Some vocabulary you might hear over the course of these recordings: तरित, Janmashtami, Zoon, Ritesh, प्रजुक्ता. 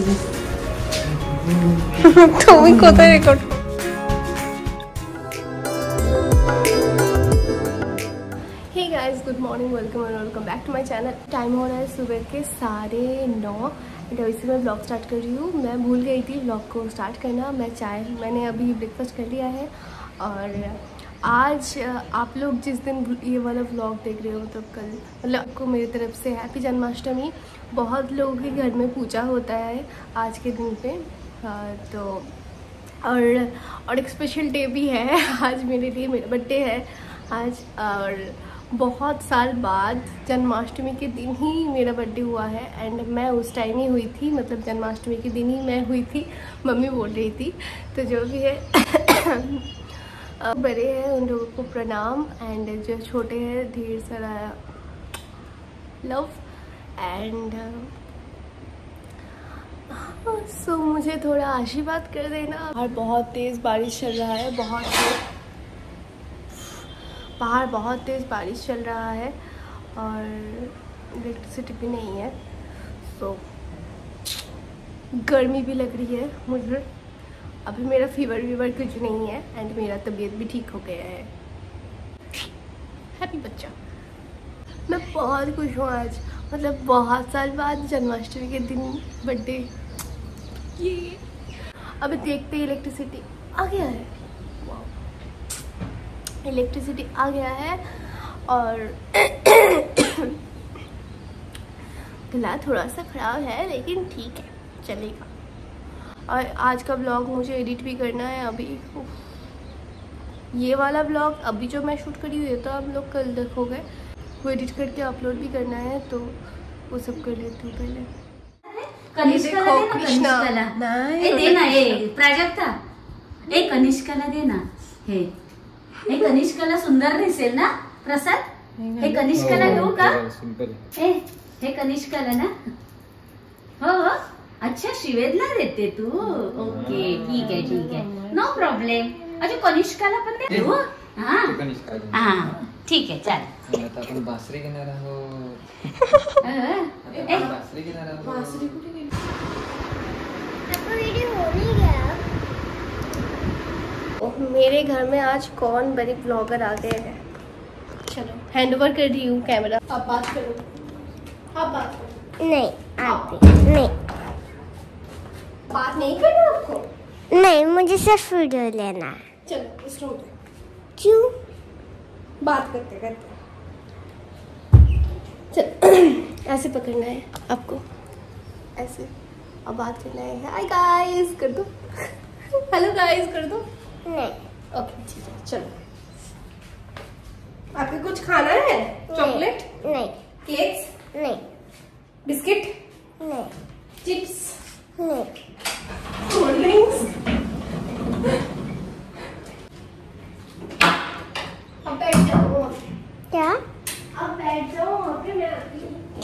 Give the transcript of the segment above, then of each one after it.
তুমি কোথায় record hey guys good morning welcome and welcome back to my channel. Time हो रहा है सुबह के 9:30 एंड अभी से मैं ब्लॉग स्टार्ट कर रही हूँ। मैं भूल गई थी ब्लॉग को स्टार्ट करना। मैंने अभी ब्रेकफास्ट कर लिया है और आज आप लोग जिस दिन ये वाला व्लॉग देख रहे हो मतलब कल मतलब आपको मेरी तरफ से हैप्पी जन्माष्टमी। बहुत लोगों के घर में पूजा होता है आज के दिन पे तो और एक स्पेशल डे भी है आज मेरे लिए। मेरा बर्थडे है आज और बहुत साल बाद जन्माष्टमी के दिन ही मेरा बर्थडे हुआ है एंड मैं उस टाइम ही हुई थी मतलब जन्माष्टमी के दिन ही मैं हुई थी। मम्मी बोल रही थी तो जो भी है बड़े हैं उन लोगों को प्रणाम एंड जो छोटे हैं ढेर सारा लव एंड सो मुझे थोड़ा आशीर्वाद कर देना। बाहर बहुत तेज़ बारिश चल रहा है और इलेक्ट्रिसिटी भी नहीं है सो गर्मी भी लग रही है मुझे। अभी मेरा फीवर कुछ नहीं है एंड मेरा तबीयत भी ठीक हो गया है। हैप्पी बच्चा। मैं बहुत खुश हूँ आज मतलब बहुत साल बाद जन्माष्टमी के दिन बर्थडे ये। अभी देखते ही इलेक्ट्रिसिटी आ गया है। वाह इलेक्ट्रिसिटी आ गया है और गला थोड़ा सा खराब है लेकिन ठीक है चलेगा। और आज का ब्लॉग मुझे एडिट भी करना है अभी। ये वाला ब्लॉग अभी जो मैं शूट करी हुई है तो आप लोग कल देखोगे वो एडिट करके अपलोड भी करना है तो वो सब कर लेती हूँ पहले। देखो कृष्णा देना प्राजक्ता ए कनिष्काला देना हे ए कनिष्काला सुंदर दिसेल ना प्रसाद हे कनिष्काला घेऊ का हे कनिष्काला ना हो अच्छा शिवेदला देते तू ओके ठीक है नो प्रॉब्लेम। अच्छा कनिष्काला पण दे हो हां हां ठीक है चल आपण बासरी घेणार आहोत बासरी कुठे गेली आपका व्हिडिओ हो नहीं गया। मेरे घर में आज कौन बड़ी ब्लॉगर आ गए हैं। चलो हैंडओवर कर रही हूँ कैमरा। आप बात करो नहीं आती नहीं बात नहीं करना आपको नहीं मुझे सिर्फ वीडियो लेना है। चलो इस रूम क्यों बात करते चल ऐसे पकड़ना है आपको ऐसे अब बात करना है। हाय गाइस कर दो हेलो गाइस कर दो नहीं ओके ठीक है चलो। आपके कुछ खाना है चॉकलेट नहीं केक्स नहीं बिस्किट नहीं चिप्स नहीं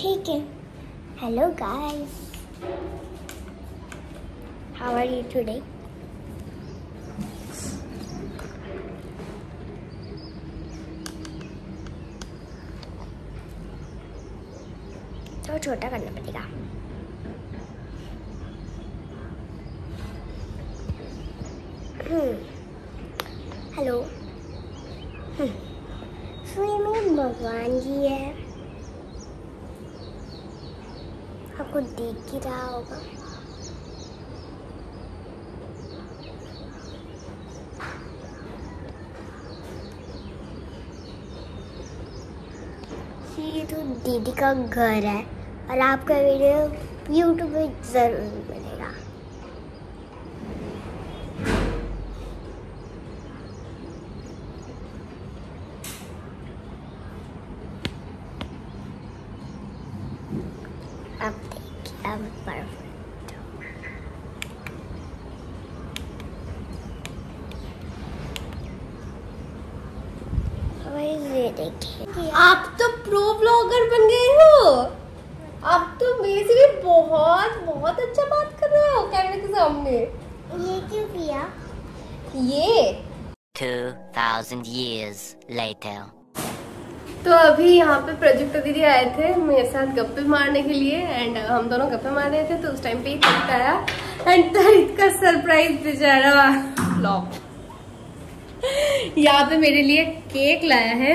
ठीक है। Hello guys how are you today. तो छोटा करना पड़ेगा हेलो सो ये मेरे भगवान जी है आपको देख ही रहा होगा। ये तो दीदी का घर है और आपका वीडियो यूट्यूब पे जरूर मिलेगा। अब देखिए अब परफेक्ट ये देखिए। आप तो प्रो ब्लॉगर बन गए हो। आप तो मेरे से भी बहुत अच्छा बात कर रहे हो कैमरे के सामने। ये क्यों किया ये 2000 years later तो अभी यहाँ पे प्रजुक्त दीदी आए थे मेरे साथ गप्पे मारने के लिए एंड हम दोनों गप्पे मार रहे थे तो उस टाइम पे तरित आया एंड तरित का सरप्राइज बेचारा फ्लॉप। यहाँ पे मेरे लिए केक लाया है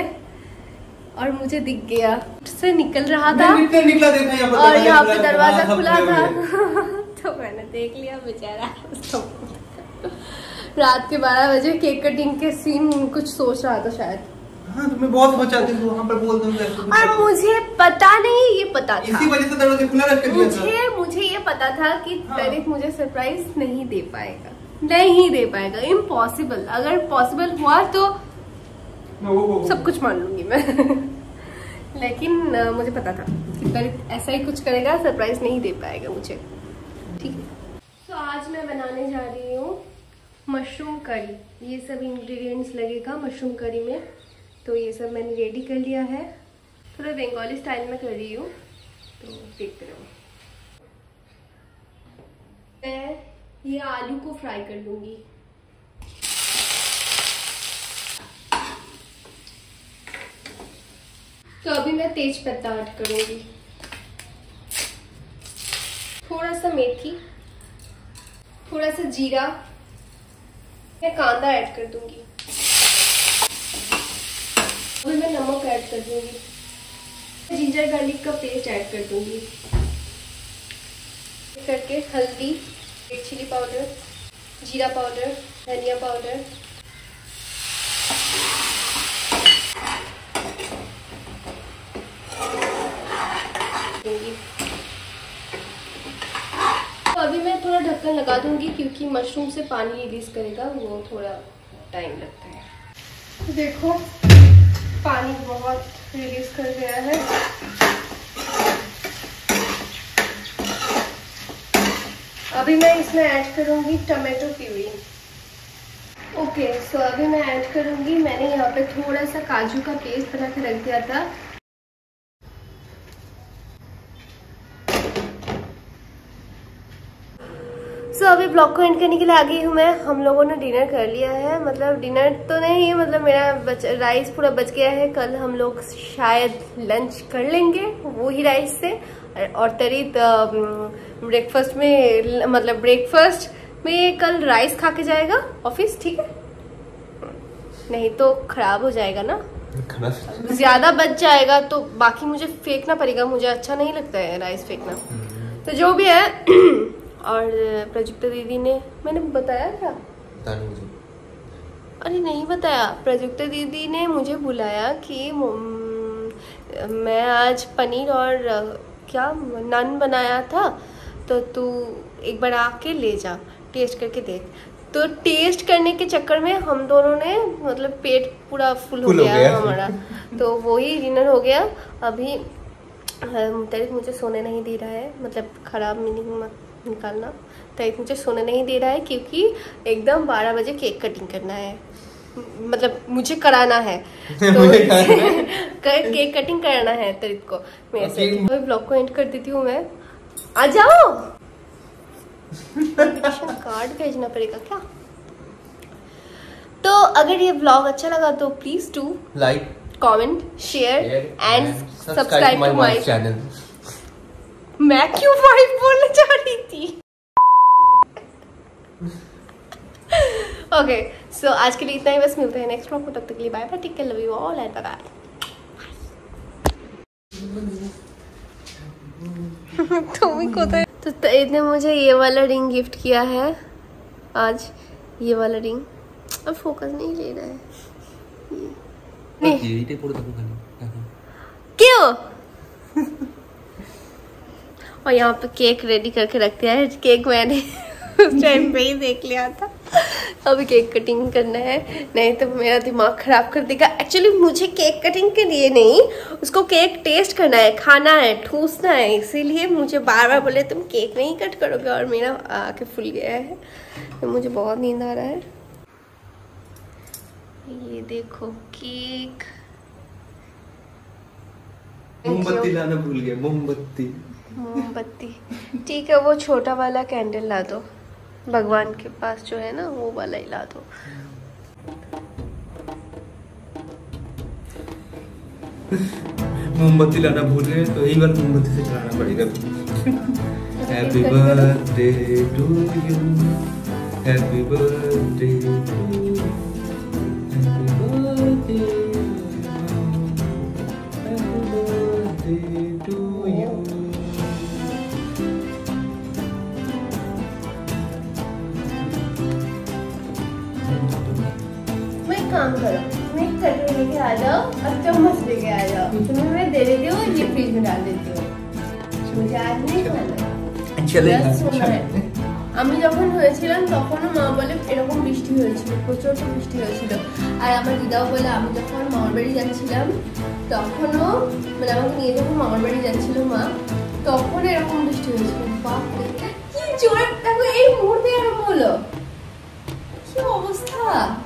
और मुझे दिख गया से निकल रहा था और यहाँ पे दरवाजा खुला था तो मैंने देख लिया बेचारा। रात के 12 बजे केक कटिंग के सीन कुछ सोच रहा था शायद। हाँ, तुम्हें बहुत बचाती हूँ वहाँ पर बोल दूँगा। और मुझे पता नहीं ये पता था। इसी वजह से दरवाजा खुला रख के दिया था। मुझे ये पता था कि तरित मुझे सरप्राइज नहीं दे पाएगा, इम्पॉसिबल। अगर पॉसिबल हुआ तो सब कुछ मान लूंगी मैं लेकिन मुझे पता था कि तरित ऐसा ही कुछ करेगा, सरप्राइज नहीं दे पाएगा मुझे। ठीक है, तो आज मैं बनाने जा रही हूँ मशरूम करी। ये सब इंग्रेडिएंट्स लगेगा मशरूम करी में, तो ये सब मैंने रेडी कर लिया है। थोड़ा बंगाली स्टाइल में कर रही हूँ तो देखते रहो। मैं ये आलू को फ्राई कर लूँगी। तो अभी मैं तेज पत्ता ऐड करूँगी, थोड़ा सा मेथी, थोड़ा सा जीरा, मैं कांदा ऐड कर दूँगी, अभी मैं नमक ऐड कर दूंगी, जिंजर गार्लिक का पेस्ट ऐड कर दूंगी, करके हल्दी, रेड चिली पाउडर, जीरा पाउडर, धनिया पाउडर, दूंगी। तो अभी मैं थोड़ा ढक्कन लगा दूंगी क्योंकि मशरूम से पानी रिलीज करेगा, वो थोड़ा टाइम लगता है। देखो पानी बहुत रिलीज कर गया है। अभी मैं इसमें ऐड करूंगी टमाटो प्यूरी। ओके, सो अभी मैं ऐड करूंगी, मैंने यहाँ पे थोड़ा सा काजू का पेस्ट बना के रख दिया था। सो अभी ब्लॉग को एंड करने के लिए आ गई हूँ मैं। हम लोगों ने डिनर कर लिया है, मतलब डिनर तो नहीं, मतलब मेरा राइस पूरा बच गया है। कल हम लोग शायद लंच कर लेंगे वो ही राइस से, और तरित ब्रेकफास्ट में, मतलब ब्रेकफास्ट में कल राइस खा के जाएगा ऑफिस। ठीक है, नहीं तो खराब हो जाएगा ना, ज्यादा बच जाएगा तो बाकी मुझे फेंकना पड़ेगा, मुझे अच्छा नहीं लगता है राइस फेंकना। तो जो भी है, और प्रजुक्ता दीदी ने, मैंने बताया क्या? अरे नहीं बताया। प्रजुक्ता दीदी ने मुझे बुलाया कि मैं आज पनीर और क्या नान बनाया था, तो तू एक बार आके ले जा, टेस्ट करके देख। तो टेस्ट करने के चक्कर में हम दोनों ने, मतलब पेट पूरा फुल हो गया हमारा तो वही डिनर हो गया। अभी तरित मुझे सोने नहीं दे रहा है, मतलब खराब मीनिंग मत निकालना। तरित मुझे सोने नहीं दे रहा है क्योंकि एकदम 12 बजे केक कटिंग करना है, मतलब मुझे कराना है तो केक कटिंग कराना है तरित को मेरे से। तो ब्लॉग को एंड कर देती हूँ मैं। आ जाओ कार्ड भेजना पड़ेगा क्या? तो अगर ये ब्लॉग अच्छा लगा तो please do like, comment, share and subscribe to my channel. मैं क्यों वाइफ बोलने जा रही थी? ओके, सो आज के लिए इतना ही, बस मिलते हैं नेक्स्ट व्लॉग में। तब तक के लिए bye bye, take care, love you all and bye bye. तुम्हें कोता है तो तरित मुझे ये वाला रिंग गिफ्ट किया है आज, ये वाला रिंग। अब फोकस नहीं ले रहा है ये क्यों? और यहाँ पे केक रेडी करके रख दिया है। केक मैंने उस टाइम पे ही देख लिया था। अभी केक कटिंग करना है, नहीं तो मेरा दिमाग खराब कर देगा। एक्चुअली मुझे केक कटिंग के लिए नहीं, उसको केक टेस्ट करना है, खाना है, ठूसना है। इसीलिए मुझे बार बार बोले तुम केक नहीं कट करोगे, और मेरा आके फूल गया है। तो मुझे बहुत नींद आ रहा है। ये देखो केक, मोमबत्ती लाना भूल गया, मोमबत्ती मोमबत्ती। ठीक है, वो छोटा वाला कैंडल ला दो, भगवान के पास जो है ना वो वाला ही ला दो। मोमबत्ती लाना भूल गए तो एक बार मोमबत्ती से चलाना पड़ेगा। Happy birthday to you, happy birthday to you, happy birthday, happy birthday to you. मैं काम करो, मैं चटनी लेके आ जाओ और चम्मच लेके आ जाओ, तुम्हें मैं दे देती हूँ, ये फ्रिज में डाल देती हूँ। मुझे आज नहीं खाना। আমি যখন হয়েছিলাম তখনও মা বলে এরকম বৃষ্টি হয়েছিল, প্রচণ্ড বৃষ্টি হয়েছিল। আর আমার দিদাও বলে আমি যখন মামার বাড়ি যাচ্ছিলাম তখনও, মানে আমাকে নিয়ে যখন মামার বাড়ি যাচ্ছিল মা, তখন এরকম বৃষ্টি হয়েছিল। বাপ কি জোরে, দেখো এই মুহূর্তে এরকম হলো, কি অবস্থা।